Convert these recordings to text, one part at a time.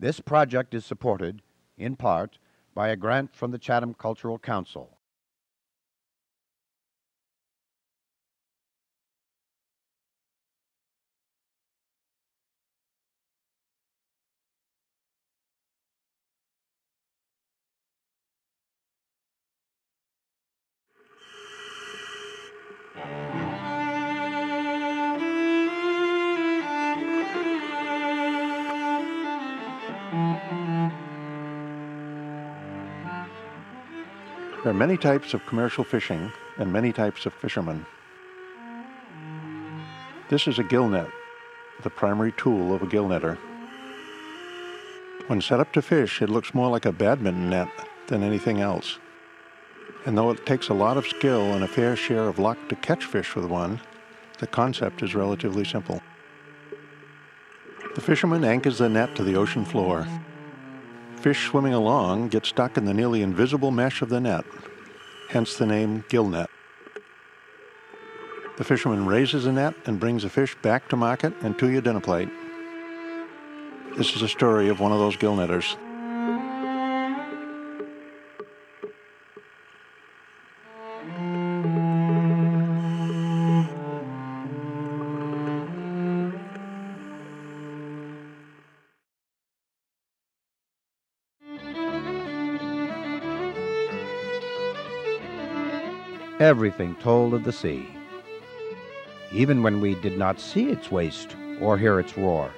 This project is supported, in part, by a grant from the Chatham Cultural Council. There are many types of commercial fishing and many types of fishermen. This is a gill net, the primary tool of a gill netter. When set up to fish, it looks more like a badminton net than anything else. And though it takes a lot of skill and a fair share of luck to catch fish with one, the concept is relatively simple. The fisherman anchors the net to the ocean floor. Fish swimming along get stuck in the nearly invisible mesh of the net, hence the name gill net. The fisherman raises the net and brings the fish back to market and to your dinner plate. This is a story of one of those gill netters. Everything told of the sea, even when we did not see its waste or hear its roar.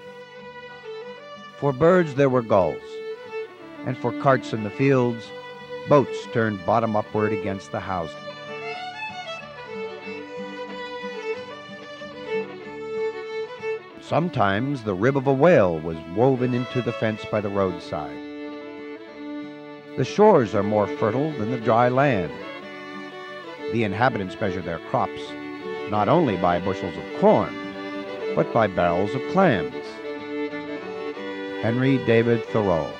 For birds there were gulls, and for carts in the fields, boats turned bottom upward against the houses. Sometimes the rib of a whale was woven into the fence by the roadside. The shores are more fertile than the dry land. The inhabitants measure their crops, not only by bushels of corn, but by barrels of clams. Henry David Thoreau.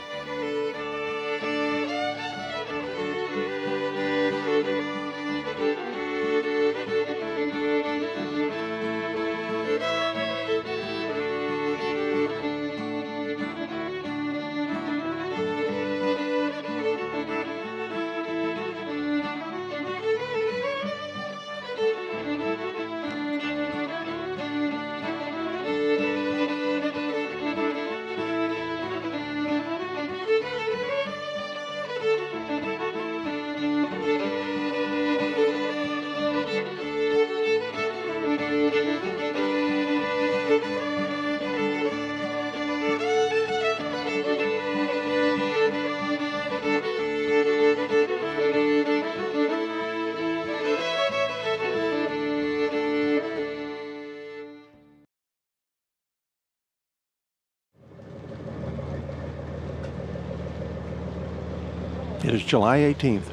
It is July 18th,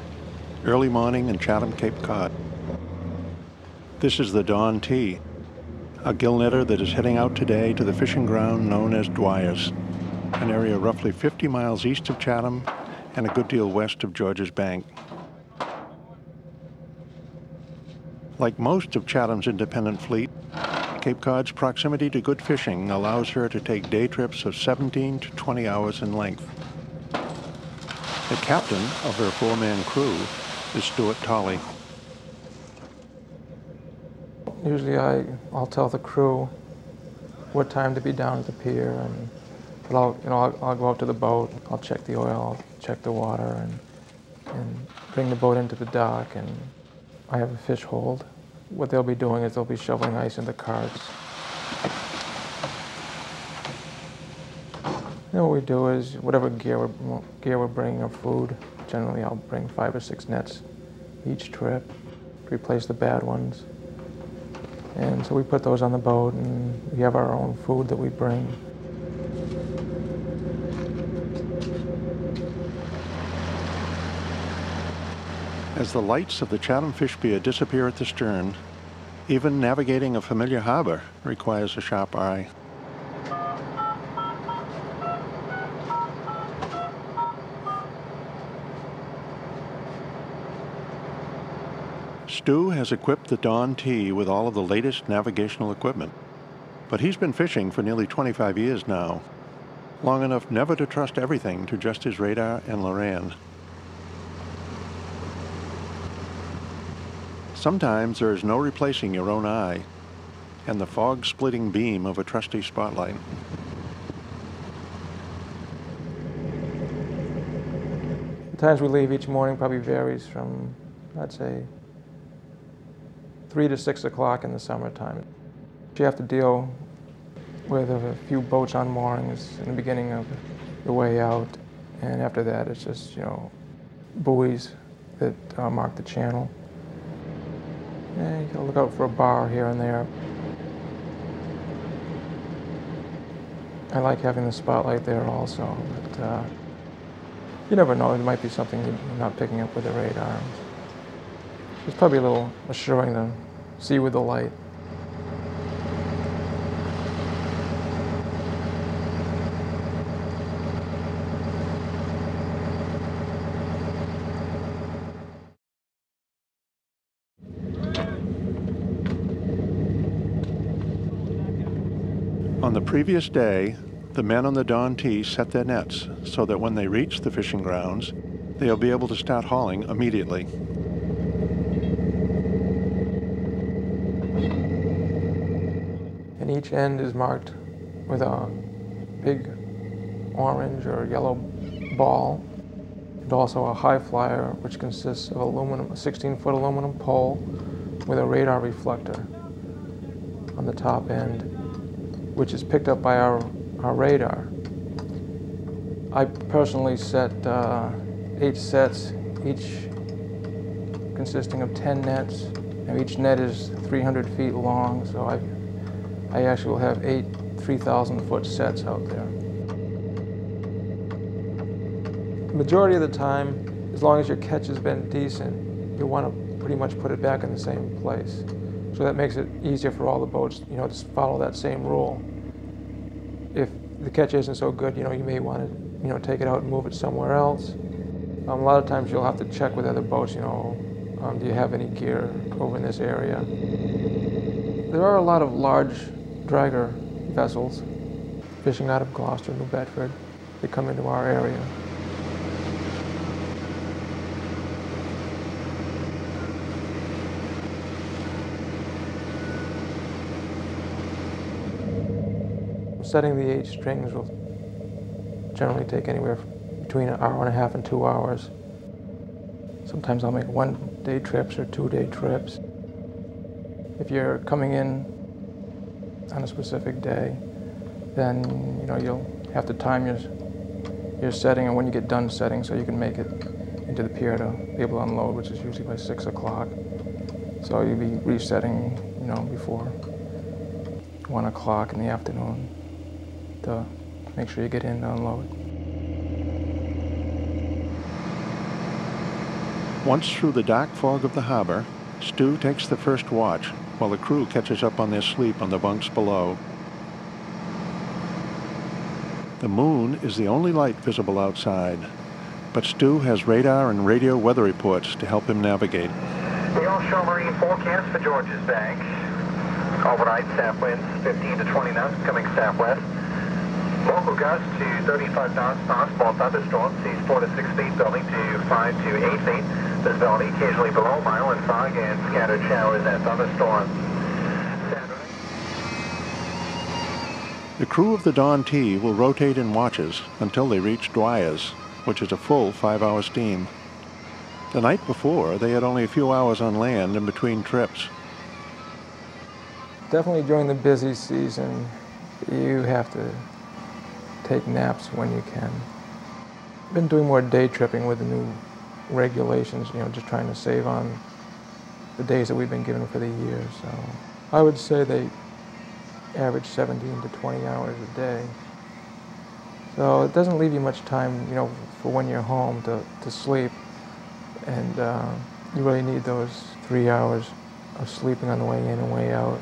early morning in Chatham, Cape Cod. This is the Dawn T., a gill netter that is heading out today to the fishing ground known as Dwyer's, an area roughly 50 miles east of Chatham and a good deal west of Georges Bank. Like most of Chatham's independent fleet, Cape Cod's proximity to good fishing allows her to take day trips of 17 to 20 hours in length. The captain of her four-man crew is Stuart Tolley. Usually I'll tell the crew what time to be down at the pier, and but I'll go out to the boat, I'll check the oil, I'll check the water, and bring the boat into the dock, and I have a fish hold. What they'll be doing is they'll be shoveling ice in the carts. You know, what we do is, whatever gear we're bringing or food, generally I'll bring 5 or 6 nets each trip, replace the bad ones. And so we put those on the boat, and we have our own food that we bring. As the lights of the Chatham Fish Pier disappear at the stern, even navigating a familiar harbor requires a sharp eye. Stu has equipped the Dawn T. with all of the latest navigational equipment, but he's been fishing for nearly 25 years now, long enough never to trust everything to just his radar and Loran. Sometimes there is no replacing your own eye and the fog-splitting beam of a trusty spotlight. The times we leave each morning probably varies from, I'd say, 3 to 6 o'clock in the summertime. You have to deal with a few boats on moorings in the beginning of the way out, and after that it's just, you know, buoys that mark the channel. And you gotta look out for a bar here and there. I like having the spotlight there also, but you never know, there might be something you're not picking up with the radar. It's probably a little assuring to see with the light. On the previous day, the men on the Dawn T. set their nets so that when they reach the fishing grounds, they'll be able to start hauling immediately. And each end is marked with a big orange or yellow ball, and also a high flyer, which consists of aluminum, a 16-foot aluminum pole with a radar reflector on the top end, which is picked up by our radar. I personally set 8 sets, each consisting of 10 nets. Now, each net is 300 feet long, so I actually will have 8 3,000-foot sets out there. The majority of the time, as long as your catch has been decent, you want to pretty much put it back in the same place. So that makes it easier for all the boats, you know, to follow that same rule. If the catch isn't so good, you know, you may want to, you know, take it out and move it somewhere else. A lot of times you'll have to check with other boats, you know, do you have any gear over in this area? There are a lot of large dragger vessels fishing out of Gloucester, New Bedford. They come into our area. Setting the 8 strings will generally take anywhere between 1.5 hours and 2 hours. Sometimes I'll make 1-day trips or 2-day trips. If you're coming in on a specific day, then you know you'll have to time your setting and when you get done setting so you can make it into the pier to be able to unload, which is usually by 6 o'clock. So you'll be resetting, you know, before 1 o'clock in the afternoon to make sure you get in to unload. Once through the dark fog of the harbor, Stu takes the first watch while the crew catches up on their sleep on the bunks below. The moon is the only light visible outside, but Stu has radar and radio weather reports to help him navigate. The offshore marine forecast for Georges Bank. Overnight south winds 15 to 20 knots coming southwest. Local gusts to 35 knots, possible thunderstorms, seas 4 to 6 feet, building to 5 to 8 feet. Visibility occasionally below mile in fog and scattered showers and thunderstorms. The crew of the Dawn T. will rotate in watches until they reach Dwyer's, which is a full 5-hour steam. The night before, they had only a few hours on land in between trips. Definitely during the busy season, you have to take naps when you can. I've been doing more day tripping with the new regulations, you know, just trying to save on the days that we've been given for the year. So I would say they average 17 to 20 hours a day. So it doesn't leave you much time, you know, for when you're home to sleep. And you really need those 3 hours of sleeping on the way in and way out.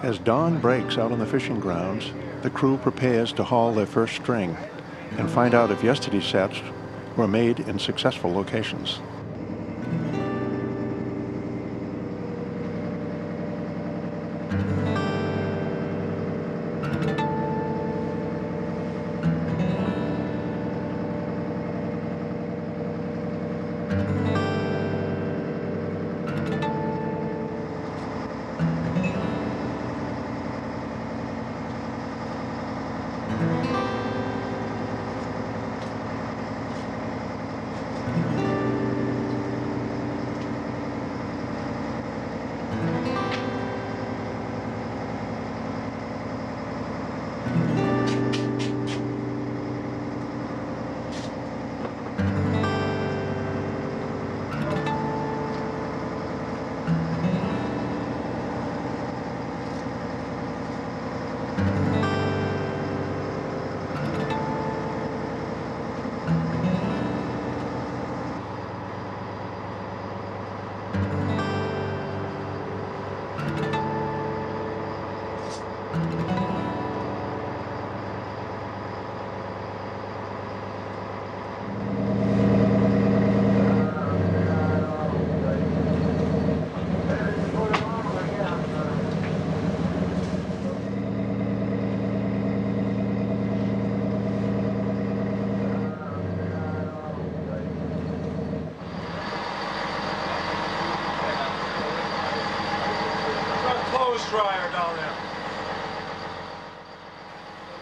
As dawn breaks out on the fishing grounds, the crew prepares to haul their first string and find out if yesterday's sets were made in successful locations.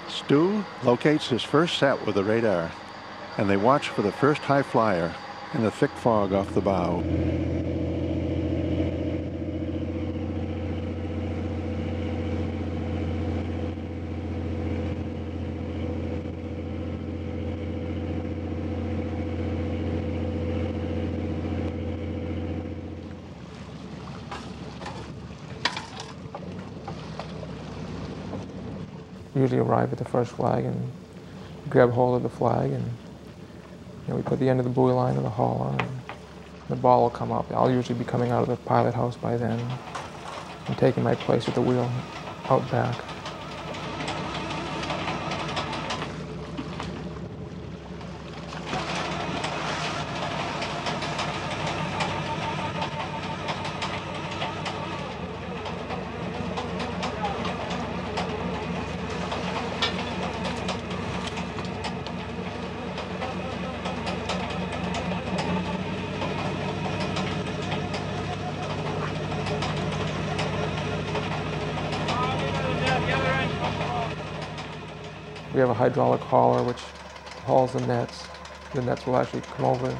Stu locates his first set with a radar, and they watch for the first high flyer in the thick fog off the bow. Usually arrive at the first flag and grab hold of the flag, and we put the end of the buoy line of the hull on, and the ball will come up. I'll usually be coming out of the pilot house by then and taking my place at the wheel out back. We have a hydraulic hauler which hauls the nets. The nets will actually come over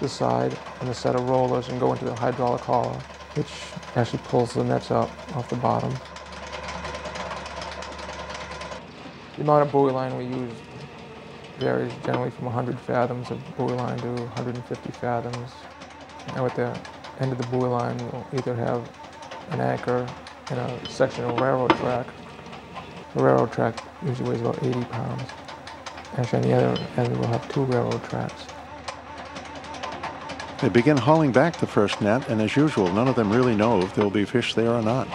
the side on a set of rollers and go into the hydraulic hauler, which actually pulls the nets up off the bottom. The amount of buoy line we use varies generally from 100 fathoms of buoy line to 150 fathoms. Now at the end of the buoy line, we'll either have an anchor and a section of railroad track. The railroad track usually weighs about 80 pounds. Actually, on the other end, we'll have two railroad tracks. They begin hauling back the first net, and as usual, none of them really know if there will be fish there or not.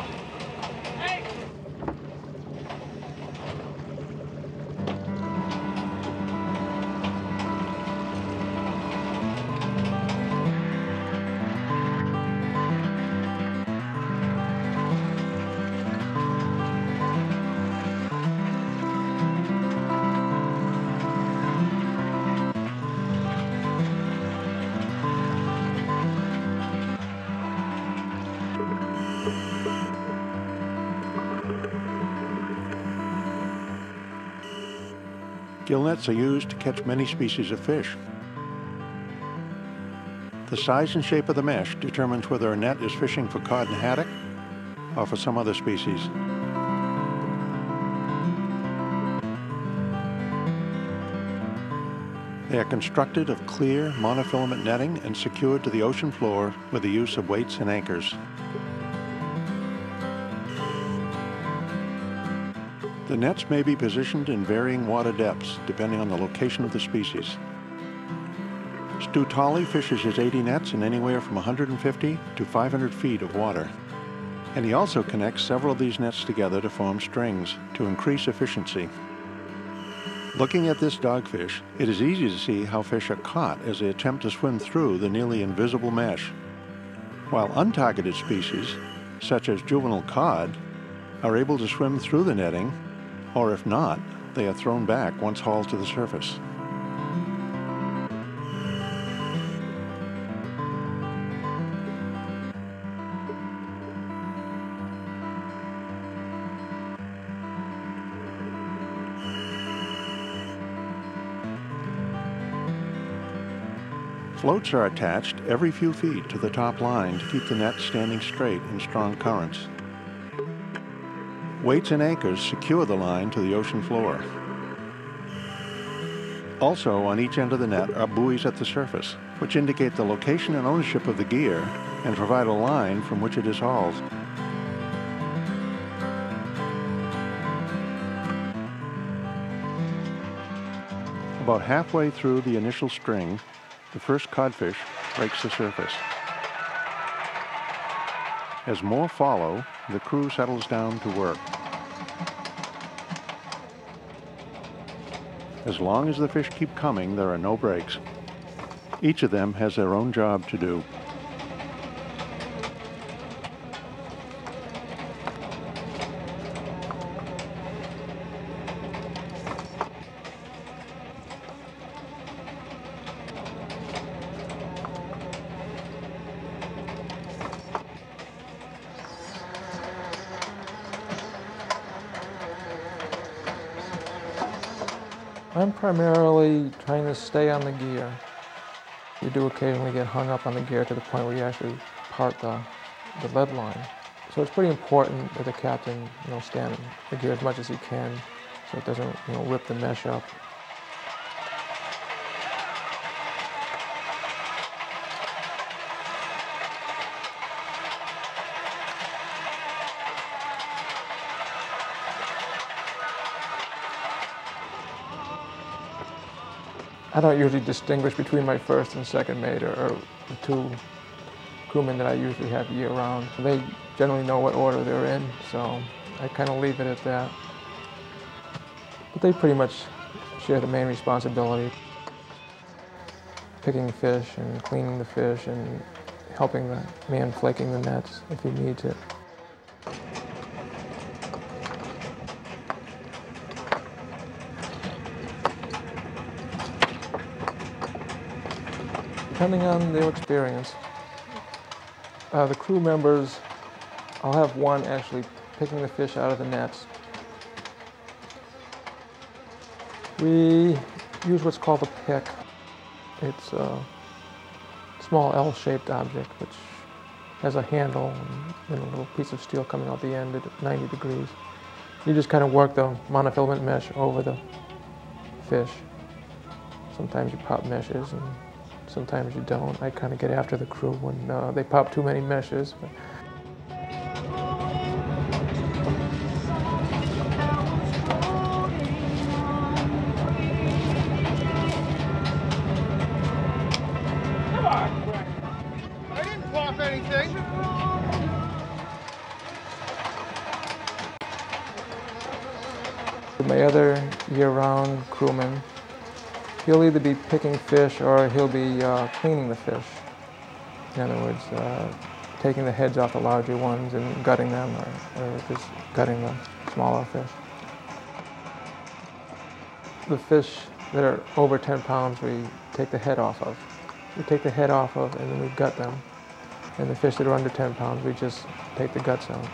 Gill nets are used to catch many species of fish. The size and shape of the mesh determines whether a net is fishing for cod and haddock or for some other species. They are constructed of clear monofilament netting and secured to the ocean floor with the use of weights and anchors. The nets may be positioned in varying water depths, depending on the location of the species. Stu Tolley fishes his 80 nets in anywhere from 150 to 500 feet of water. And he also connects several of these nets together to form strings to increase efficiency. Looking at this dogfish, it is easy to see how fish are caught as they attempt to swim through the nearly invisible mesh, while untargeted species, such as juvenile cod, are able to swim through the netting, or if not, they are thrown back once hauled to the surface. Floats are attached every few feet to the top line to keep the net standing straight in strong currents. Weights and anchors secure the line to the ocean floor. Also on each end of the net are buoys at the surface, which indicate the location and ownership of the gear and provide a line from which it is hauled. About halfway through the initial string, the first codfish breaks the surface. As more follow, the crew settles down to work. As long as the fish keep coming, there are no breaks. Each of them has their own job to do. I'm primarily trying to stay on the gear. We do occasionally get hung up on the gear to the point where you actually part the lead line. So it's pretty important that the captain, stay on the gear as much as he can so it doesn't, rip the mesh up. I don't usually distinguish between my first and second mate or the two crewmen that I usually have year-round. They generally know what order they're in, so I kind of leave it at that. But they pretty much share the main responsibility, picking fish and cleaning the fish and helping the man flaking the nets if he needs it. Depending on their experience, the crew members, I'll have one actually picking the fish out of the nets. We use what's called a pick. It's a small L-shaped object which has a handle and a little piece of steel coming out the end at 90 degrees. You just kind of work the monofilament mesh over the fish. Sometimes you pop meshes and sometimes you don't. I kind of get after the crew when they pop too many meshes. But come on! I didn't pop anything! My other year-round crewman, he'll either be picking fish or he'll be cleaning the fish. In other words, taking the heads off the larger ones and gutting them or just gutting the smaller fish. The fish that are over 10 pounds, we take the head off of. We take the head off of and then we gut them. And the fish that are under 10 pounds, we just take the guts out.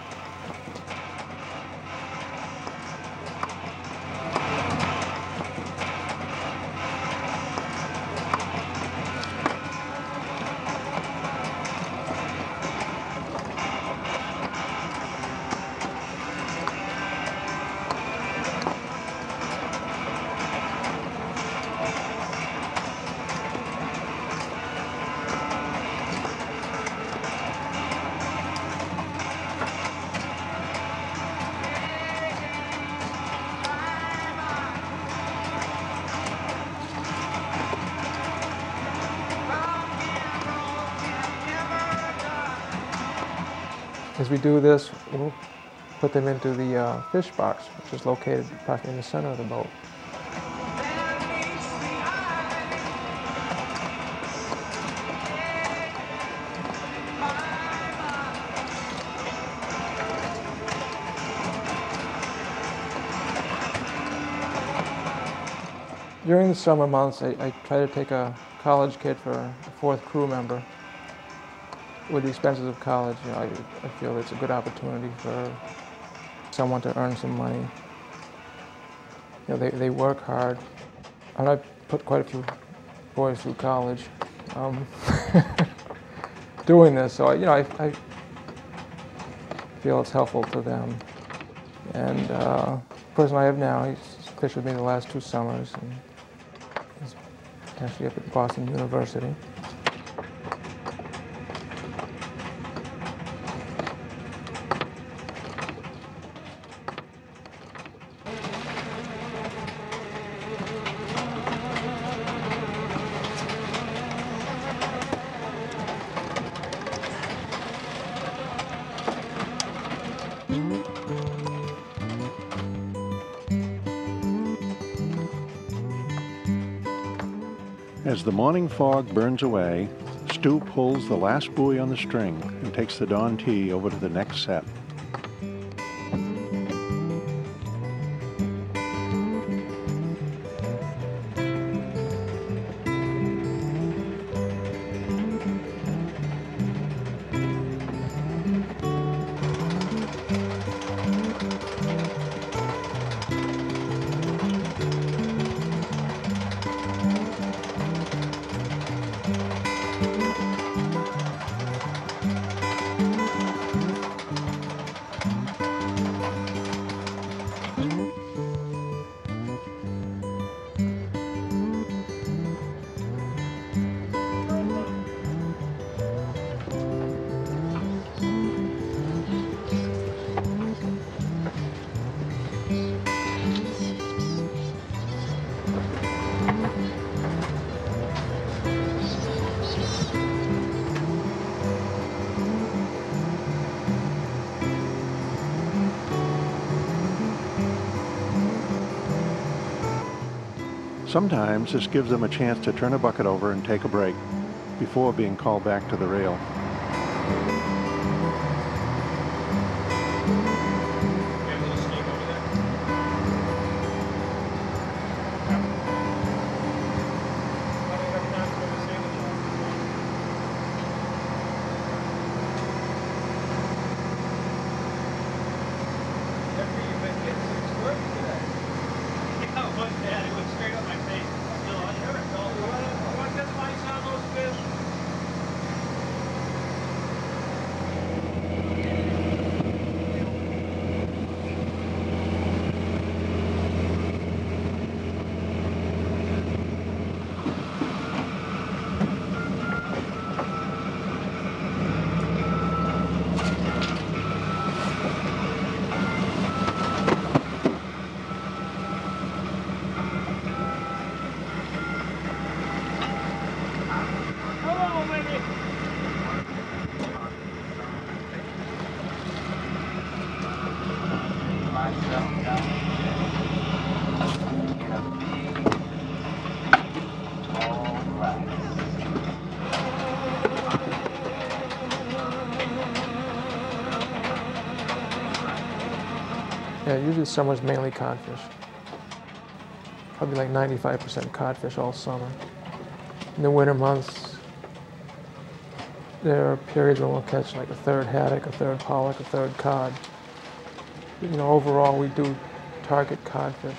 As we do this, we'll put them into the fish box, which is located approximately in the center of the boat. During the summer months, I try to take a college kid for a fourth crew member. With the expenses of college, you know, I feel it's a good opportunity for someone to earn some money. You know, they work hard. And I put quite a few boys through college doing this, so I feel it's helpful to them. And the person I have now, he's fished with me the last two summers, and he's actually up at Boston University. As the morning fog burns away, Stu pulls the last buoy on the string and takes the Dawn T. over to the next set. Sometimes this gives them a chance to turn a bucket over and take a break before being called back to the rail. Yeah, usually summer's mainly codfish. Probably like 95% codfish all summer. In the winter months, there are periods when we'll catch like a third haddock, a third pollock, a third cod. You know, overall, we do target codfish.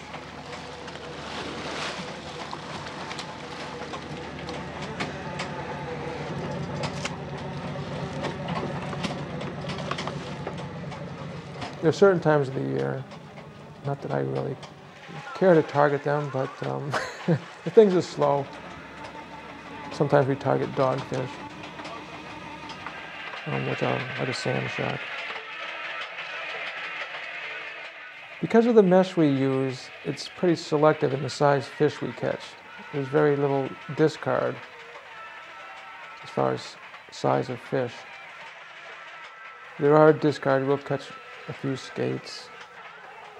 There are certain times of the year, not that I really care to target them, but if things are slow, sometimes we target dogfish, which are like a sand shark. Because of the mesh we use, it's pretty selective in the size fish we catch. There's very little discard as far as size of fish. There are discard, we'll catch a few skates,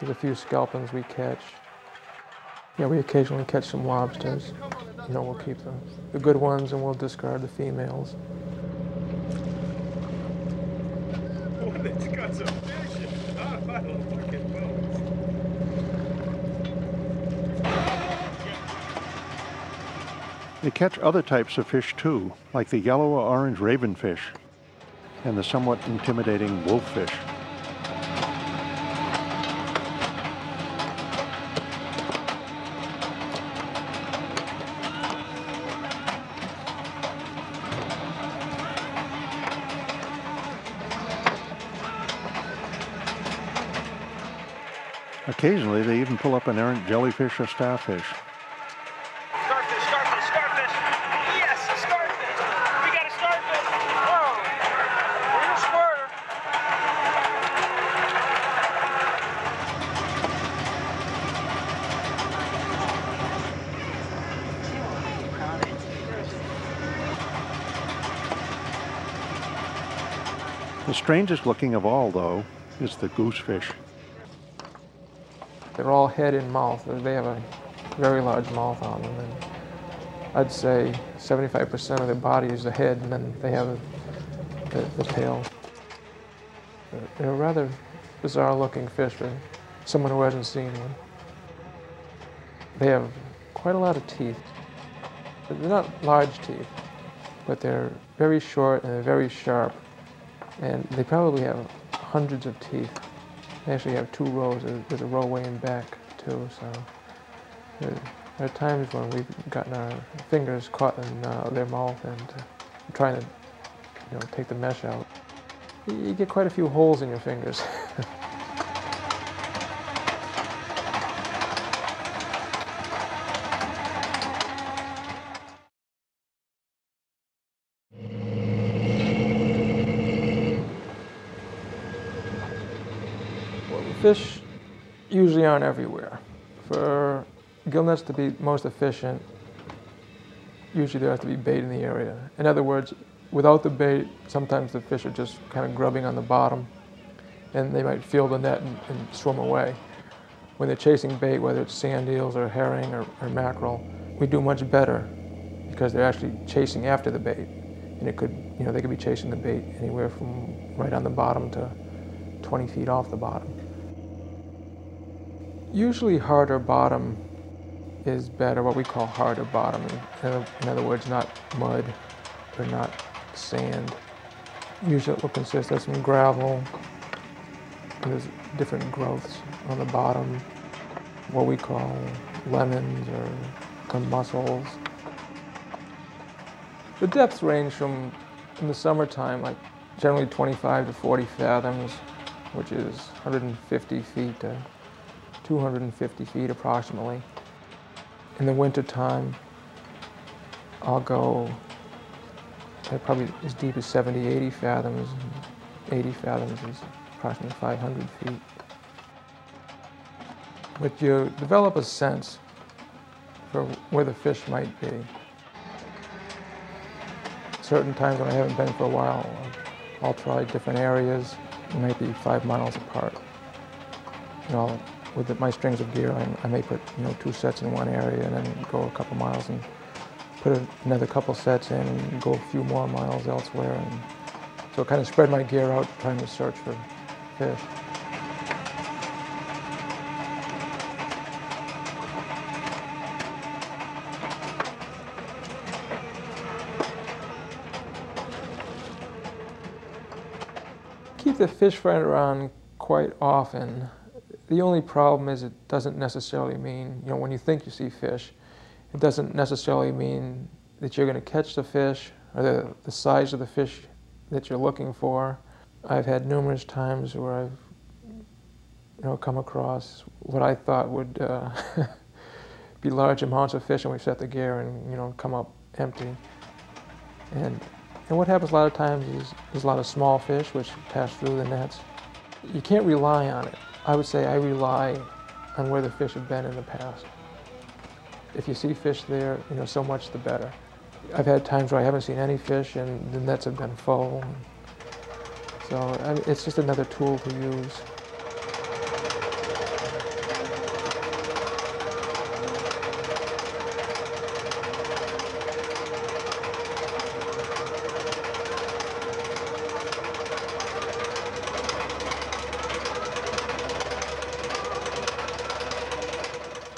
there's a few skelpins we catch. Yeah, we occasionally catch some lobsters. You know, we'll keep the good ones and we'll discard the females. Oh, it's got some fish. Oh, I don't fucking know. They catch other types of fish too, like the yellow or orange ravenfish and the somewhat intimidating wolffish. Occasionally, they even pull up an errant jellyfish or starfish. Starfish, starfish, starfish! Yes, a starfish! We got a starfish! Whoa! Real swerve! The strangest looking of all, though, is the goosefish. They're all head and mouth. They have a very large mouth on them. And I'd say 75% of their body is the head, and then they have the tail. They're a rather bizarre-looking fish for someone who hasn't seen one. They have quite a lot of teeth. They're not large teeth, but they're very short and they're very sharp. And they probably have hundreds of teeth. They actually have two rows. There's a row way in back, too, so there are times when we've gotten our fingers caught in their mouth and trying to, take the mesh out. You get quite a few holes in your fingers. Fish usually aren't everywhere. For gill nets to be most efficient, usually there has to be bait in the area. In other words, without the bait, sometimes the fish are just kind of grubbing on the bottom, and they might feel the net and swim away. When they're chasing bait, whether it's sand eels or herring or mackerel, we do much better because they're actually chasing after the bait. And it could, they could be chasing the bait anywhere from right on the bottom to 20 feet off the bottom. Usually harder bottom is better, what we call harder bottoming. In other words, not mud or not sand. Usually it will consist of some gravel. There's different growths on the bottom, what we call lemons or mussels. The depths range from, in the summertime, like generally 25 to 40 fathoms, which is 150 feet to 250 feet approximately. In the winter time, I'll go probably as deep as 70, 80 fathoms. 80 fathoms is approximately 500 feet. But you develop a sense for where the fish might be. Certain times when I haven't been for a while, I'll try different areas. It might be 5 miles apart. With my strings of gear, I may put two sets in one area and then go a couple miles and put another couple sets in and go a few more miles elsewhere. And so kind of spread my gear out trying to search for fish. Keep the fish finder on quite often. The only problem is it doesn't necessarily mean, when you think you see fish, it doesn't necessarily mean that you're going to catch the fish or the size of the fish that you're looking for. I've had numerous times where I've, come across what I thought would be large amounts of fish, and we've set the gear and, come up empty. And what happens a lot of times is there's a lot of small fish which pass through the nets. You can't rely on it. I would say I rely on where the fish have been in the past. If you see fish there, so much the better. I've had times where I haven't seen any fish and the nets have been full. So it's just another tool to use.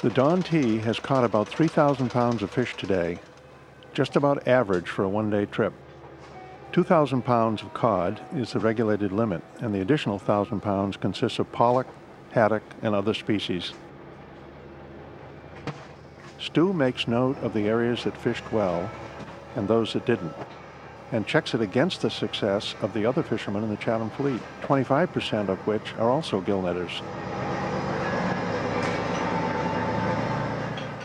The Dawn T. has caught about 3,000 pounds of fish today, just about average for a one-day trip. 2,000 pounds of cod is the regulated limit, and the additional 1,000 pounds consists of pollock, haddock, and other species. Stu makes note of the areas that fished well and those that didn't, and checks it against the success of the other fishermen in the Chatham fleet, 25% of which are also gill netters.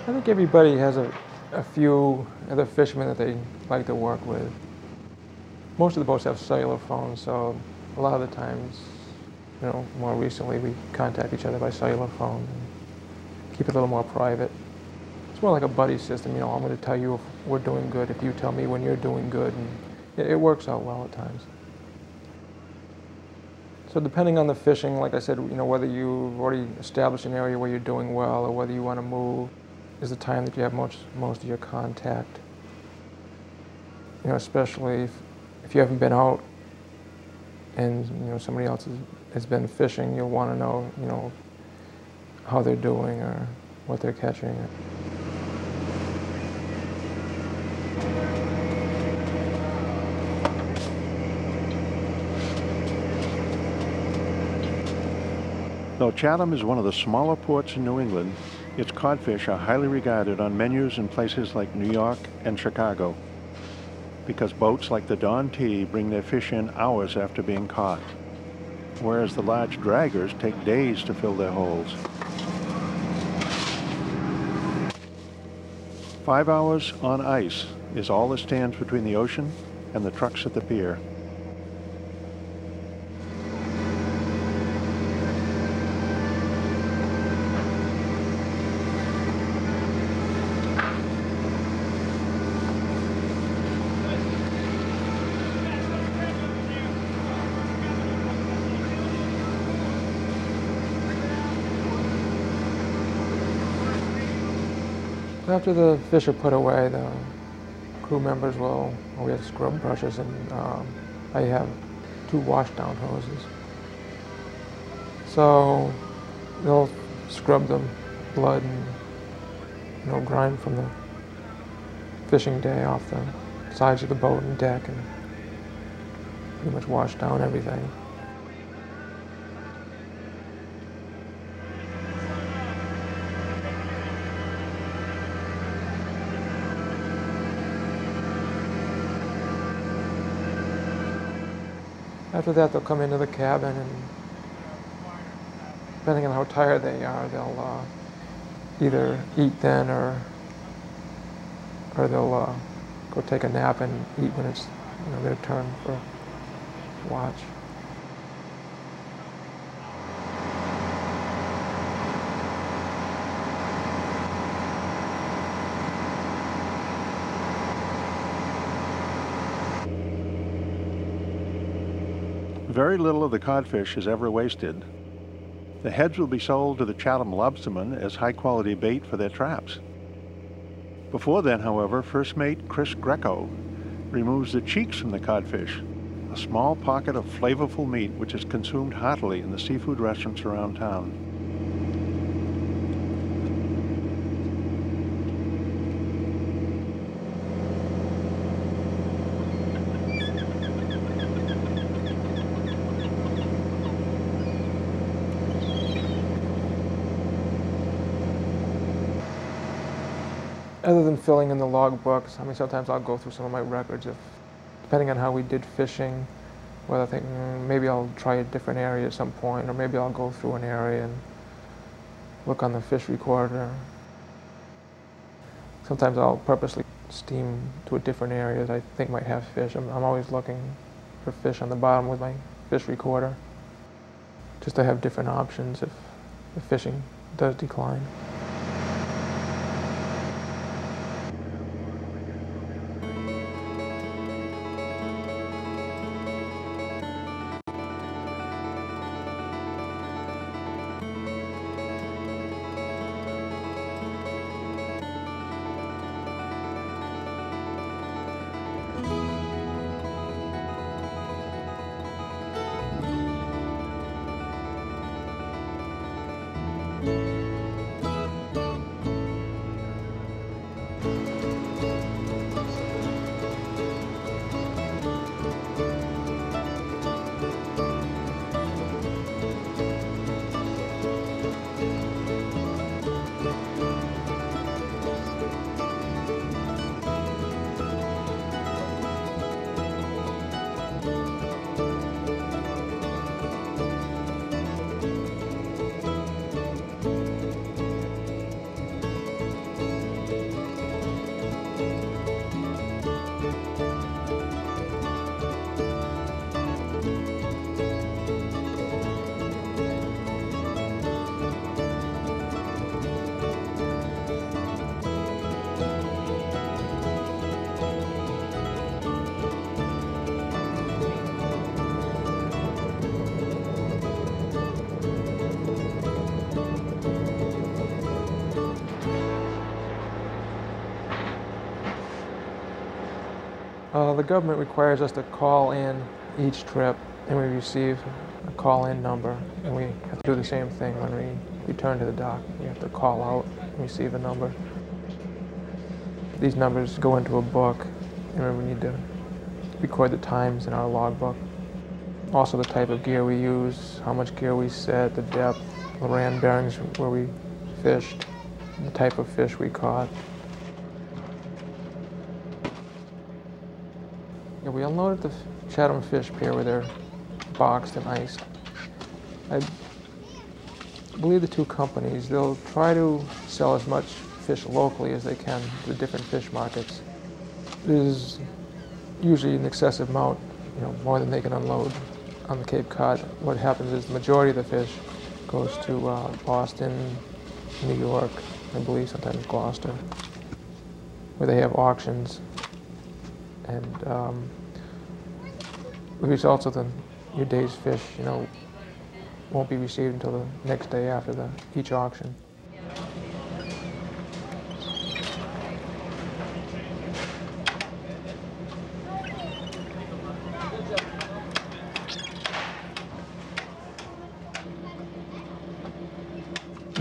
I think everybody has a few other fishermen that they like to work with. Most of the boats have cellular phones, so a lot of the times, you know, more recently we contact each other by cellular phone and keep it a little more private. It's more like a buddy system, you know, I'm going to tell you if we're doing good, if you tell me when you're doing good, and it works out well at times. So depending on the fishing, like I said, you know, whether you've already established an area where you're doing well or whether you want to move is the time that you have most of your contact. You know, especially if you haven't been out and, you know, somebody else has been fishing, you'll want to know, you know, how they're doing or what they're catching. Though Chatham is one of the smaller ports in New England, its codfish are highly regarded on menus in places like New York and Chicago, because boats like the Dawn T. bring their fish in hours after being caught, whereas the large draggers take days to fill their holes. 5 hours on ice is all that stands between the ocean and the trucks at the pier. After the fish are put away, the crew members will, we have scrub brushes, and I have two wash-down hoses. So they'll scrub the blood and, you know, grime from the fishing day off the sides of the boat and deck and pretty much wash down everything. After that, they'll come into the cabin, and depending on how tired they are, they'll either eat then or they'll go take a nap and eat when it's, you know, their turn for watch. Very little of the codfish is ever wasted. The heads will be sold to the Chatham lobstermen as high-quality bait for their traps. Before then, however, first mate Chris Greco removes the cheeks from the codfish, a small pocket of flavorful meat which is consumed heartily in the seafood restaurants around town. Other than filling in the log books, I mean, sometimes I'll go through some of my records, depending on how we did fishing, whether I think maybe I'll try a different area at some point, or maybe I'll go through an area and look on the fish recorder. Sometimes I'll purposely steam to a different area that I think might have fish. I'm always looking for fish on the bottom with my fish recorder, just to have different options if the fishing does decline. The government requires us to call in each trip, and we receive a call-in number, and we have to do the same thing when we return to the dock. You have to call out and receive a number. These numbers go into a book, and we need to record the times in our logbook. Also the type of gear we use, how much gear we set, the depth, the land bearings where we fished, the type of fish we caught. Yeah, we unloaded the Chatham Fish Pier where they're boxed and iced. I believe the two companies, they'll try to sell as much fish locally as they can to the different fish markets. There's usually an excessive amount, you know, more than they can unload on the Cape Cod. What happens is the majority of the fish goes to Boston, New York, I believe sometimes Gloucester, where they have auctions. And the results of your day's fish, you know, won't be received until the next day after each auction.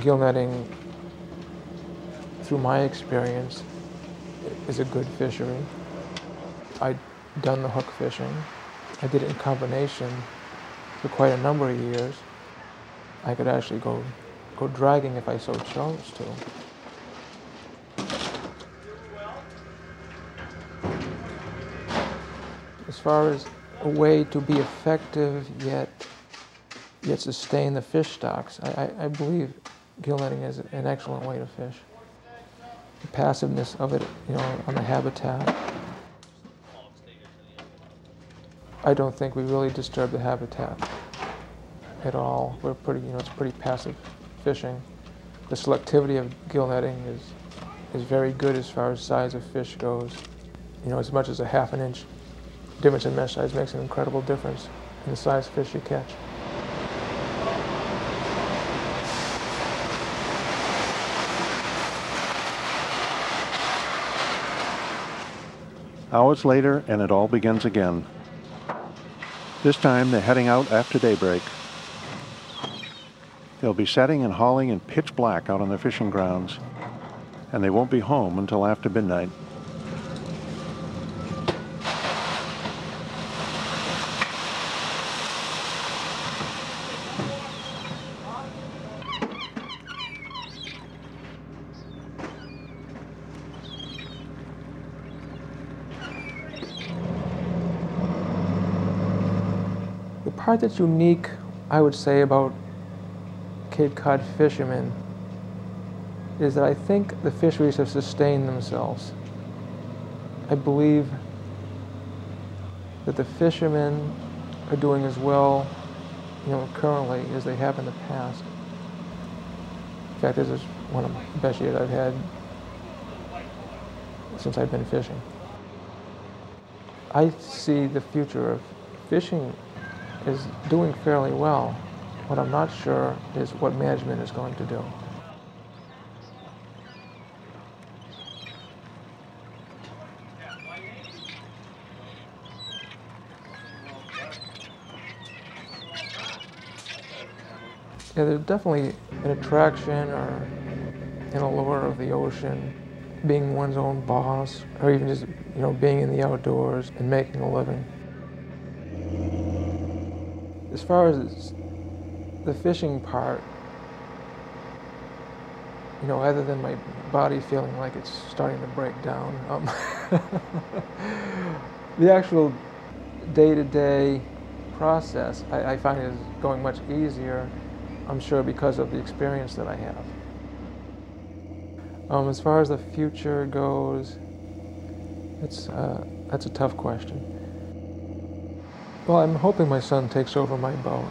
Gill netting, through my experience, is a good fishery. I'd done the hook fishing. I did it in combination for quite a number of years. I could actually go dragging if I so chose to. As far as a way to be effective yet sustain the fish stocks, I believe gill netting is an excellent way to fish. The passiveness of it, you know, on the habitat. I don't think we really disturb the habitat at all. We're pretty, you know, it's pretty passive fishing. The selectivity of gill netting is very good as far as size of fish goes. You know, as much as a half an inch difference in mesh size makes an incredible difference in the size of fish you catch. Hours later, and it all begins again. This time, they're heading out after daybreak. They'll be setting and hauling in pitch black out on the fishing grounds, and they won't be home until after midnight. The part that's unique, I would say, about Cape Cod fishermen is that I think the fisheries have sustained themselves. I believe that the fishermen are doing as well, you know, currently as they have in the past. In fact, this is one of my best years I've had since I've been fishing. I see the future of fishing is doing fairly well. What I'm not sure is what management is going to do. Yeah, there's definitely an attraction or an allure of the ocean, being one's own boss, or even just, you know, being in the outdoors and making a living. As far as the fishing part, you know, other than my body feeling like it's starting to break down, the actual day-to-day process, I find is going much easier, I'm sure, because of the experience that I have. As far as the future goes, that's a tough question. Well, I'm hoping my son takes over my boat.